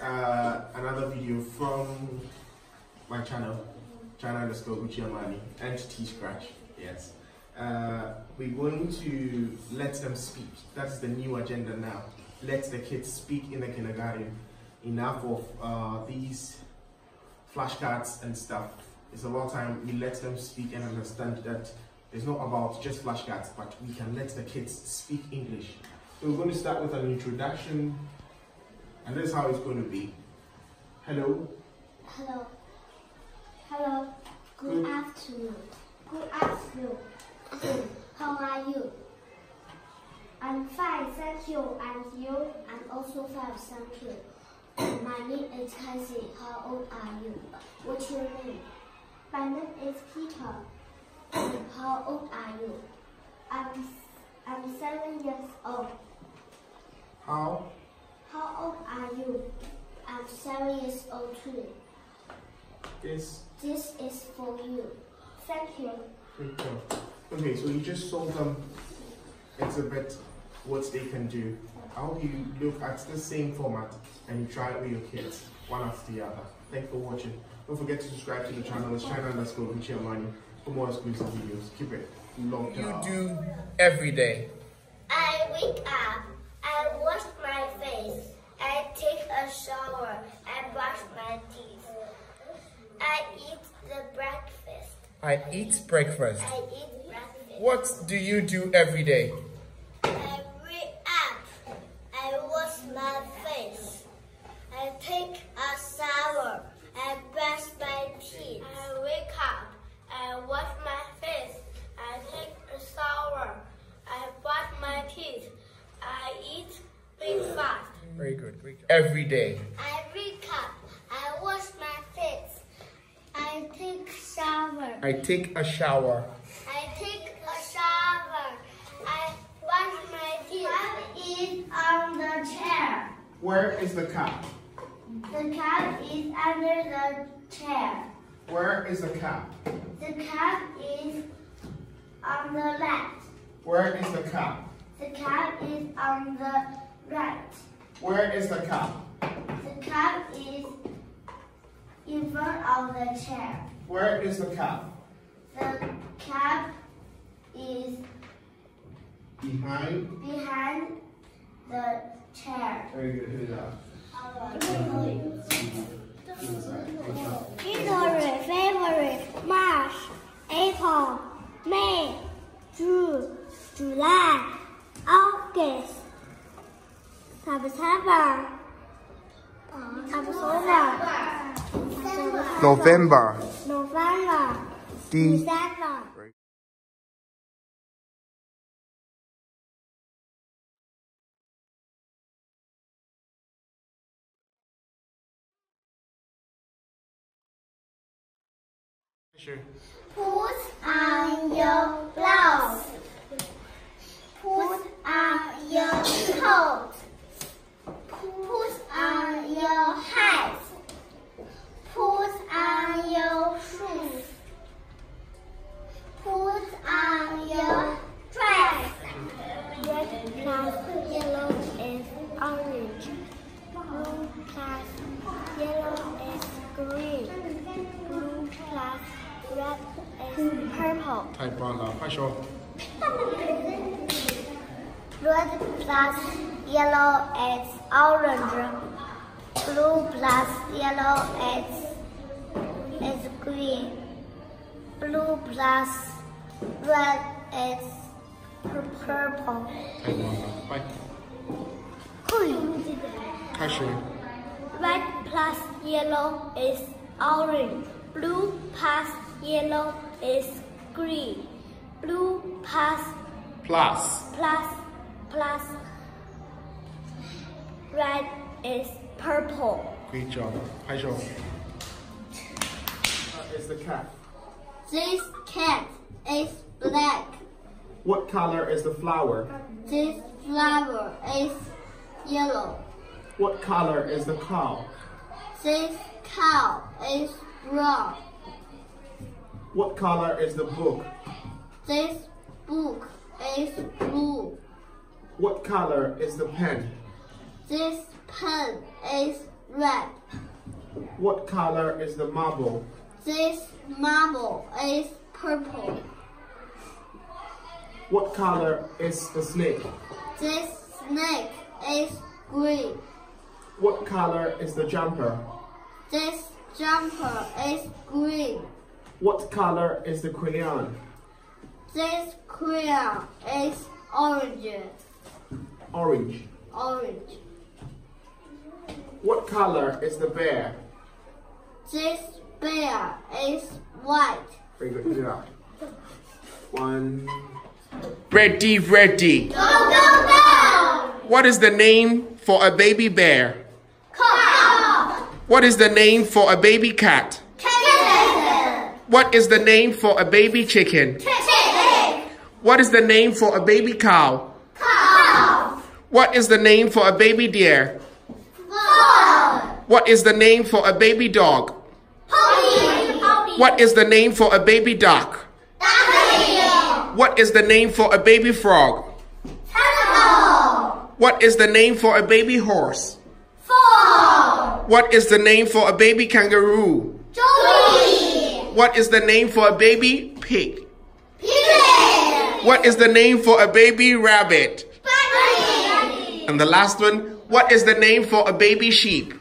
another video from my channel, China_Uchiamani, and T Scratch. Yes, we're going to let them speak. That's the new agenda now. Let the kids speak in the kindergarten. Enough of these flashcards and stuff. It's about time we let them speak and understand that it's not about just flashcards, but we can let the kids speak English. So we're going to start with an introduction, and this is how it's going to be. Hello. Hello. Hello. Good afternoon. Good afternoon. How are you? I'm fine, thank you. And you? I'm also fine, thank you. My name is Cassie. How old are you? What's your name? My name is Peter. How old are you? I'm 7 years old. How old are you? I'm 7 years old too. This is for you. Thank you. Okay, so you just saw them exhibit what they can do. I hope you look at the same format and you try it with your kids, one after the other. Thanks for watching. Don't forget to subscribe to the channel. It's China_Richie Armani for more exclusive videos. Keep it locked down. You do every day. I wake up. I wash my face. I take a shower. I brush my teeth. I eat the breakfast. I eat breakfast. I eat breakfast. What do you do every day? My face. I take a shower. I brush my teeth. I wake up. I wash my face. I take a shower. I brush my teeth. I eat breakfast. Very good. Great job. Every day. I wake up. I wash my face. I take a shower. I take a shower. I take a shower. I wash my teeth. I eat on the chair. Where is the cup? The cup is under the chair. Where is the cup? The cup is on the left. Where is the cup? The cup is on the right. Where is the cup? The cup is in front of the chair. Where is the cup? The cup is behind the chair. Very good. Good job. History, favorite, March, April, May, June, July, August, September, October, November, December. Sure. Put on your blouse. Put on your coat. Put on your hat. Put on your shoes. Put on your dress. Red plus yellow is orange. Blue plus yellow is green. Blue plus red is purple. Red plus yellow is orange. Blue plus yellow is green. Blue plus red is purple. Red plus yellow is orange. Blue plus yellow is green. Blue plus red is purple. Great job. Hi, Joe. What is the cat? This cat is black. What color is the flower? This flower is yellow. What color is the cow? This cow is brown. What color is the book? This book is blue. What color is the pen? This pen is red. What color is the marble? This marble is purple. What color is the snake? This snake is green. What color is the jumper? This jumper is green. What color is the crayon? This crayon is orange. Orange. Orange. What color is the bear? This bear is white. Very good. Get out. One. Ready, ready. Go, go, go! What is the name for a baby bear? Cow. What is the name for a baby cat? Kitten. What is the name for a baby chicken? Chicken. What is the name for a baby cow? Cow. What is the name for a baby deer? Cow. What is the name for a baby dog? Puppy. What is the name for a baby duck? What is the name for a baby frog? Turtle. What is the name for a baby horse? Foal. What is the name for a baby kangaroo? Joey. What is the name for a baby pig? Pig. What is the name for a baby rabbit? Bunny. And the last one, what is the name for a baby sheep?